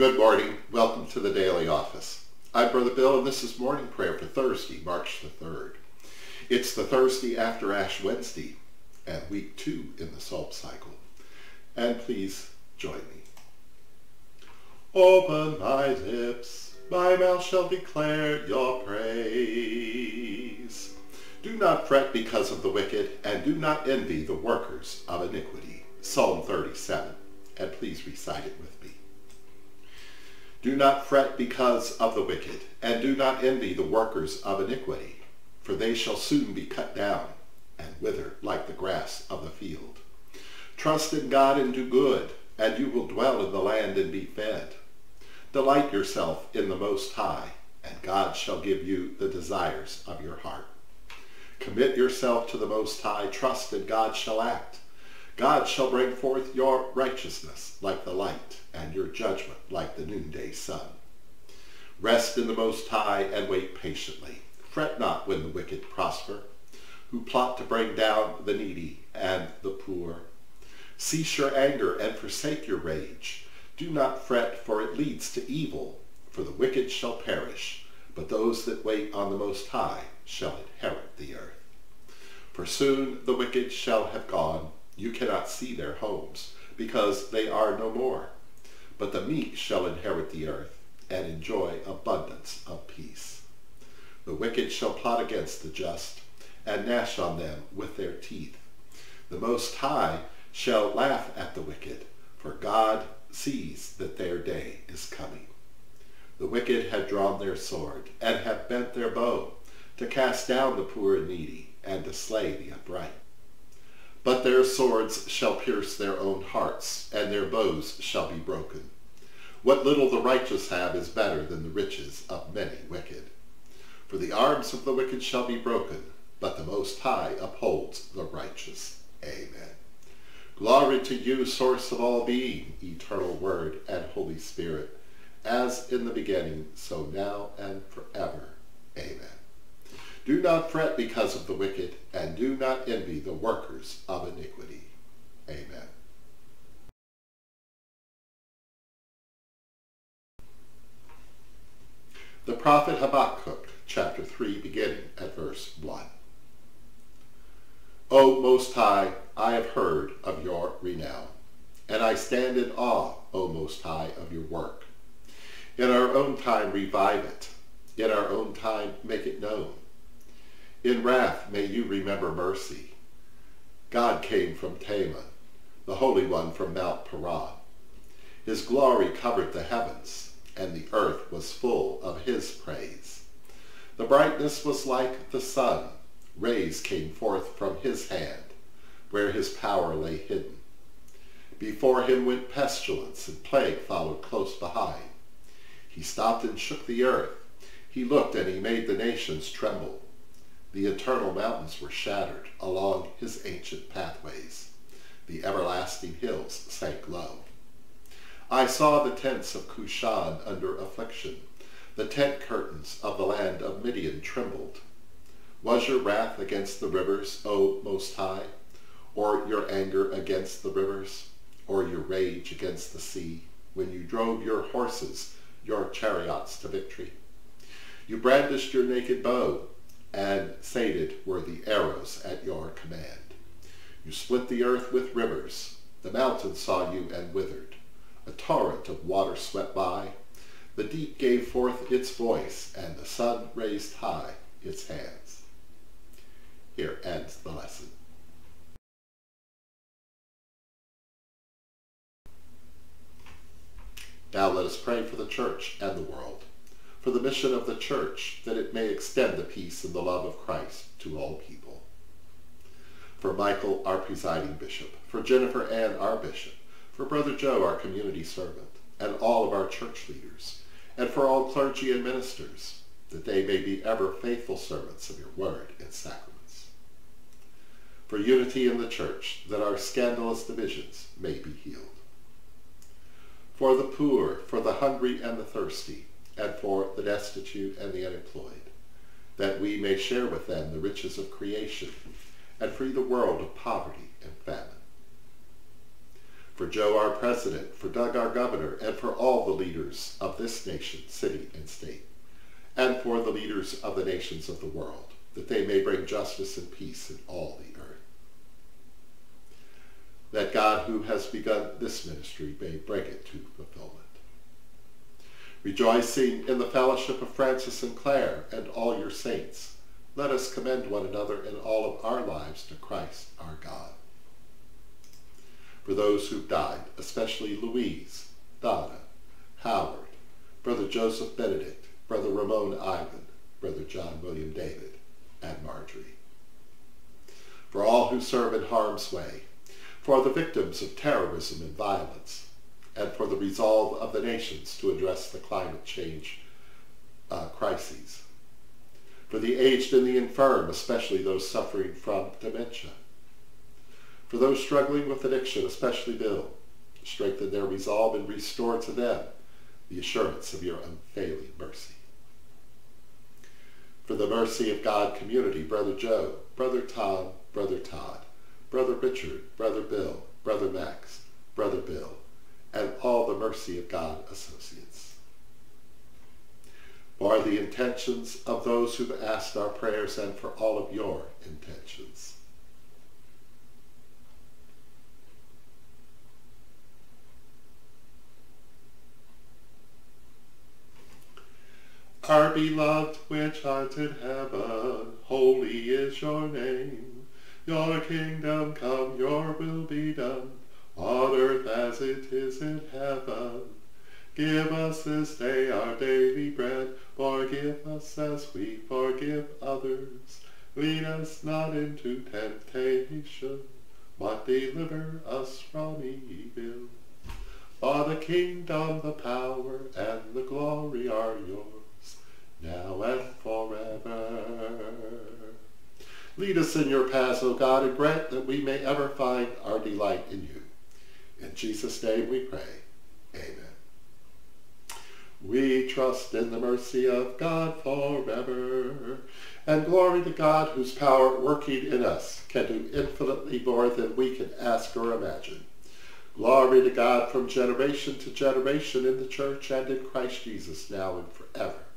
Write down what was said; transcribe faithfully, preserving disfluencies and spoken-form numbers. Good morning. Welcome to the Daily Office. I'm Brother Bill, and this is morning prayer for Thursday, March the third. It's the Thursday after Ash Wednesday and week two in the Psalm cycle. And please join me. Open my lips, my mouth shall declare your praise. Do not fret because of the wicked, and do not envy the workers of iniquity. Psalm thirty-seven, and please recite it with me. Do not fret because of the wicked, and do not envy the workers of iniquity, for they shall soon be cut down and wither like the grass of the field. Trust in God and do good, and you will dwell in the land and be fed. Delight yourself in the Most High, and God shall give you the desires of your heart. Commit yourself to the Most High, trust, and God shall act. God shall bring forth your righteousness like the light, and your judgment like the noonday sun. Rest in the Most High and wait patiently. Fret not when the wicked prosper, who plot to bring down the needy and the poor. Cease your anger and forsake your rage. Do not fret, for it leads to evil, for the wicked shall perish, but those that wait on the Most High shall inherit the earth. For soon the wicked shall have gone. You cannot see their homes, because they are no more. But the meek shall inherit the earth, and enjoy abundance of peace. The wicked shall plot against the just, and gnash on them with their teeth. The Most High shall laugh at the wicked, for God sees that their day is coming. The wicked have drawn their sword, and have bent their bow, to cast down the poor and needy, and to slay the upright. But their swords shall pierce their own hearts, and their bows shall be broken. What little the righteous have is better than the riches of many wicked. For the arms of the wicked shall be broken, but the Most High upholds the righteous. Amen. Glory to you, source of all being, eternal Word and Holy Spirit, as in the beginning, so now and forever. Amen. Do not fret because of the wicked, and do not envy the workers of iniquity. Amen. The prophet Habakkuk, chapter three, beginning at verse one. O Most High, I have heard of your renown, and I stand in awe, O Most High, of your work. In our own time revive it, in our own time make it known. In wrath may you remember mercy. God came from Teman, the Holy One from Mount Paran. His glory covered the heavens, and the earth was full of his praise. The brightness was like the sun. Rays came forth from his hand, where his power lay hidden. Before him went pestilence, and plague followed close behind. He stopped and shook the earth. He looked, and he made the nations tremble. The eternal mountains were shattered along his ancient pathways. The everlasting hills sank low. I saw the tents of Cushan under affliction. The tent curtains of the land of Midian trembled. Was your wrath against the rivers, O Most High, or your anger against the rivers, or your rage against the sea, when you drove your horses, your chariots to victory? You brandished your naked bow, and sated were the arrows at your command. You split the earth with rivers. The mountains saw you and withered. A torrent of water swept by. The deep gave forth its voice, and the sun raised high its hands. Here ends the lesson. Now let us pray for the church and the world, for the mission of the church, that it may extend the peace and the love of Christ to all people. For Michael, our presiding bishop, for Jennifer Ann, our bishop, for Brother Joe, our community servant, and all of our church leaders, and for all clergy and ministers, that they may be ever faithful servants of your word and sacraments. For unity in the church, that our scandalous divisions may be healed. For the poor, for the hungry and the thirsty, and for the destitute and the unemployed, that we may share with them the riches of creation and free the world of poverty and famine. for Joe, our president, for Doug, our governor, and for all the leaders of this nation, city, and state, and for the leaders of the nations of the world, that they may bring justice and peace in all the earth. That God who has begun this ministry may bring it to fulfillment. Rejoicing in the fellowship of Francis and Claire and all your saints, let us commend one another in all of our lives to Christ our God. For those who died, especially Louise, Donna, Howard, Brother Joseph Benedict, Brother Ramon Ivan, Brother John William David, and Marjorie. For all who serve in harm's way, for the victims of terrorism and violence, and for the resolve of the nations to address the climate change uh, crises. For the aged and the infirm, especially those suffering from dementia. For those struggling with addiction, especially Bill, strengthen their resolve and restore to them the assurance of your unfailing mercy. For the Mercy of God community, Brother Joe, Brother Tom, Brother Todd, Brother Richard, Brother Bill, Brother Max, Brother Bill, and all the Mercy of God associates. For the intentions of those who've asked our prayers and for all of your intentions. Our beloved which art in heaven, holy is your name. Your kingdom come, your will be done, on earth as it is in heaven. Give us this day our daily bread, forgive us as we forgive others. Lead us not into temptation, but deliver us from evil. For the kingdom, the power, and the glory are yours, now and forever. Lead us in your paths, O God, and grant that we may ever find our delight in you. In Jesus' name we pray. Amen. We trust in the mercy of God forever, and glory to God, whose power working in us can do infinitely more than we can ask or imagine. Glory to God from generation to generation in the church and in Christ Jesus, now and forever.